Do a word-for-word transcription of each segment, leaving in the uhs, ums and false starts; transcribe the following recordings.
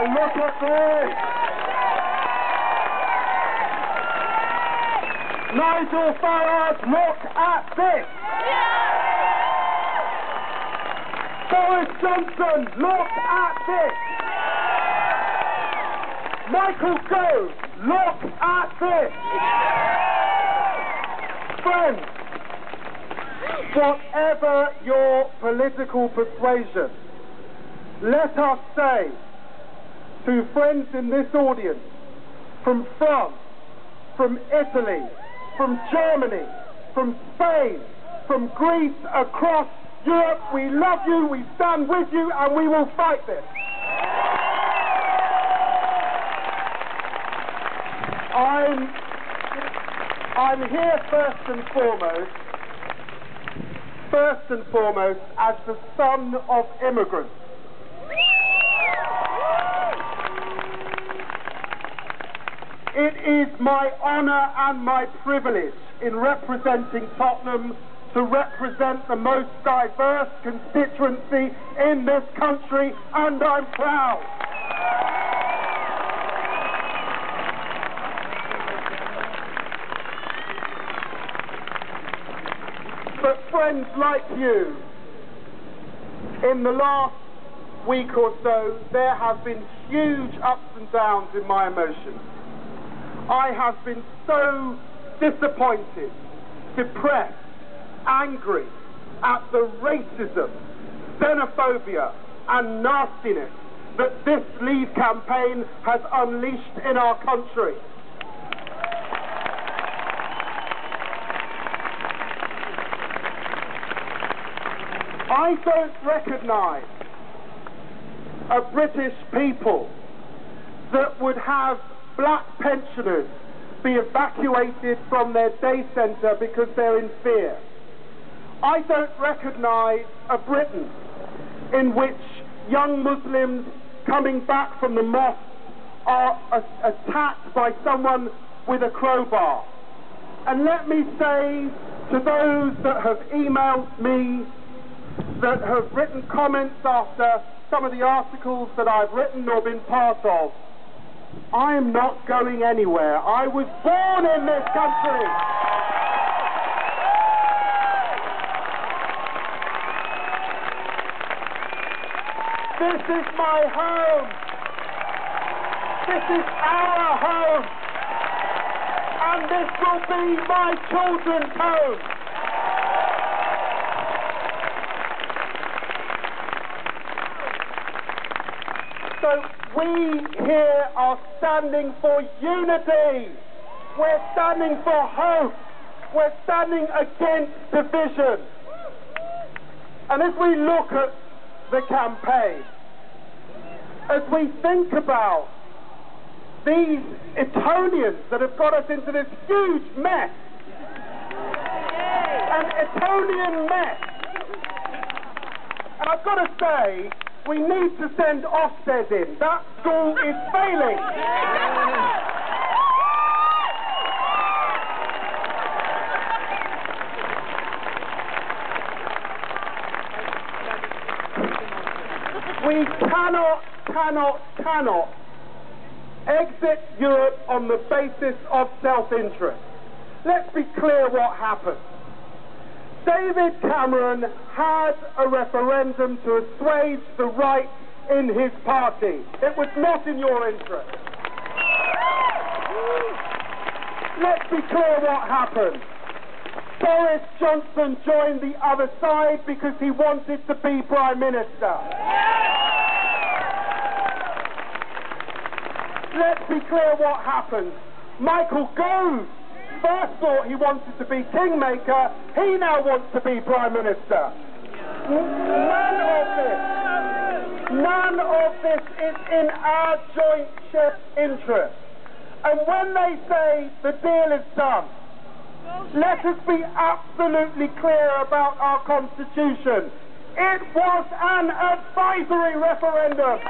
Now look at this! Nigel Farage, look at this! Boris Johnson, look at this! Michael Gove, look at this! Friends, whatever your political persuasion, let us say to friends in this audience, from France, from Italy, from Germany, from Spain, from Greece, across Europe, we love you, we stand with you, and we will fight this. I'm, I'm here first and foremost, first and foremost, as the son of immigrants. It is my honour and my privilege in representing Tottenham to represent the most diverse constituency in this country, and I'm proud. But friends like you, in the last week or so, there have been huge ups and downs in my emotions. I have been so disappointed, depressed, angry at the racism, xenophobia and nastiness that this Leave campaign has unleashed in our country. I don't recognise a British people that would have black pensioners be evacuated from their day centre because they're in fear. I don't recognise a Britain in which young Muslims coming back from the mosque are a attacked by someone with a crowbar. And let me say to those that have emailed me, that have written comments after some of the articles that I've written or been part of, I am not going anywhere. I was born in this country. This is my home. This is our home. And this will be my children's home. So, we here are standing for unity. We're standing for hope. We're standing against division. And as we look at the campaign, as we think about these Etonians that have got us into this huge mess, an Etonian mess, and I've got to say, we need to send Ofsted in. That school is failing. We cannot, cannot, cannot exit Europe on the basis of self-interest. Let's be clear what happened. David Cameron had a referendum to assuage the right in his party. It was not in your interest. Let's be clear what happened. Boris Johnson joined the other side because he wanted to be Prime Minister. Let's be clear what happened. Michael Gove first thought he wanted to be kingmaker, he now wants to be Prime Minister. None of this, none of this is in our joint interest. And when they say the deal is done, let us be absolutely clear about our constitution. It was an advisory referendum.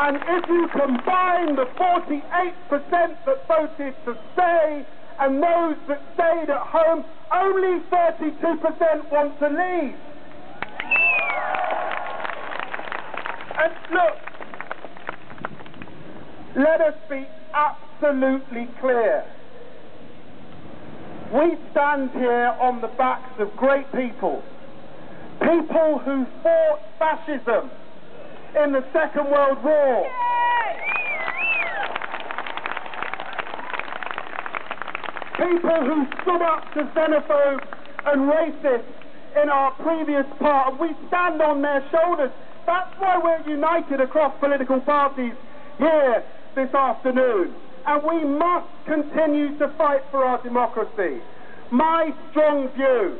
And if you combine the forty-eight percent that voted to stay and those that stayed at home, only thirty-two percent want to leave. And look, let us be absolutely clear. We stand here on the backs of great people, people who fought fascism in the Second World War. People who stood up to xenophobes and racists in our previous part, and we stand on their shoulders. That's why we're united across political parties here this afternoon. And we must continue to fight for our democracy. My strong view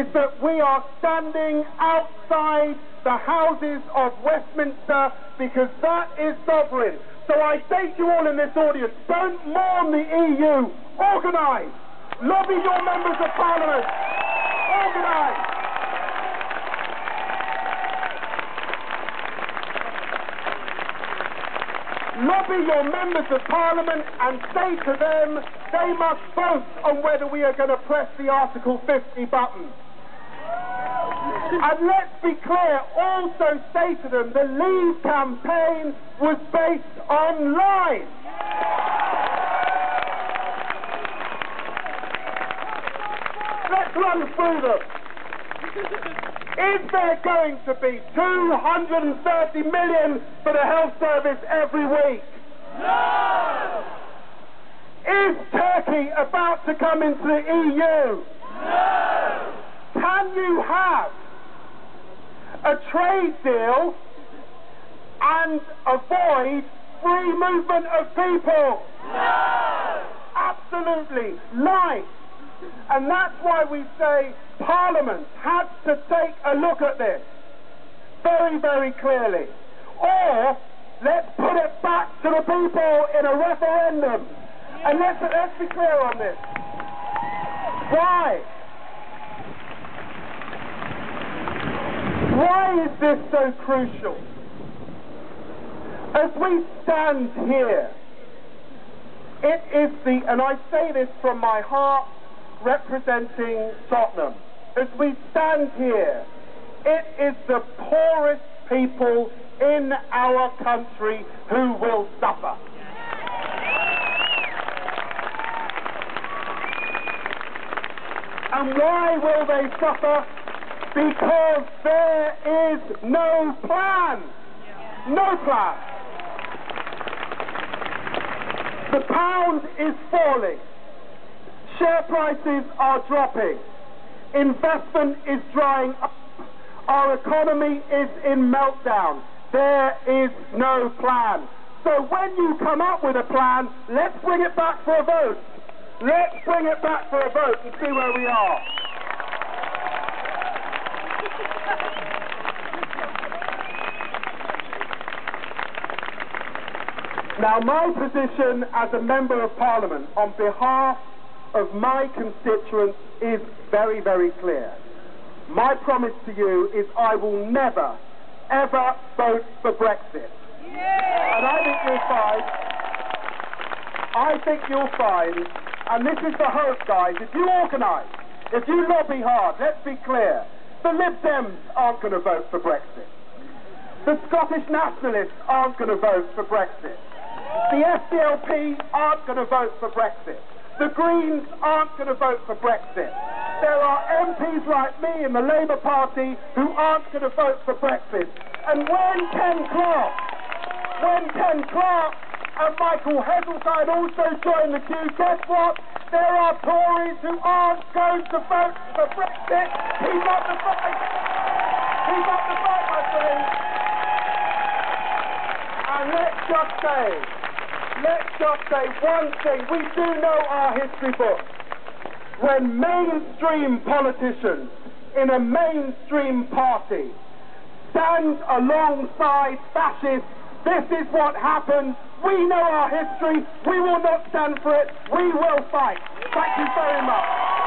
is that we are standing outside the Houses of Westminster because that is sovereign. So I say to you all in this audience, don't mourn the E U. Organise. Lobby your members of parliament. Organise. Lobby your members of parliament and say to them they must vote on whether we are going to press the Article fifty button. And let's be clear, also say to them the Leave campaign was based on lies. Let's run through them. Is there going to be two hundred thirty million for the health service every week? No! Is Turkey about to come into the E U? No! Can you have a trade deal and avoid free movement of people? No! Absolutely. Lies. And that's why we say Parliament had to take a look at this very, very clearly. Or let's put it back to the people in a referendum. And let's, let's be clear on this. Why? Why is this so crucial? As we stand here, it is the, and I say this from my heart, representing Tottenham, as we stand here, it is the poorest people in our country who will suffer. And why will they suffer? Because there is no plan. No plan. The pound is falling. Share prices are dropping. Investment is drying up. Our economy is in meltdown. There is no plan. So when you come up with a plan, let's bring it back for a vote. Let's bring it back for a vote and see where we are. Now, my position as a Member of Parliament on behalf of my constituents is very, very clear. My promise to you is I will never, ever vote for Brexit. Yeah. And I think you'll find, I think you'll find, and this is the hope, guys, if you organise, if you lobby hard, let's be clear, the Lib Dems aren't going to vote for Brexit. The Scottish Nationalists aren't going to vote for Brexit. The S D L P aren't going to vote for Brexit. The Greens aren't going to vote for Brexit. There are M Ps like me in the Labour Party who aren't going to vote for Brexit. And when Ken Clarke, when Ken Clarke and Michael Heseltine also join the queue, guess what? There are Tories who aren't going to vote for Brexit. He's up the fight. He's up the fight, my friends. And let's just say, let's just say one thing. We do know our history book. When mainstream politicians in a mainstream party stand alongside fascists, this is what happens. We know our history. We will not stand for it. We will fight. Thank you very much.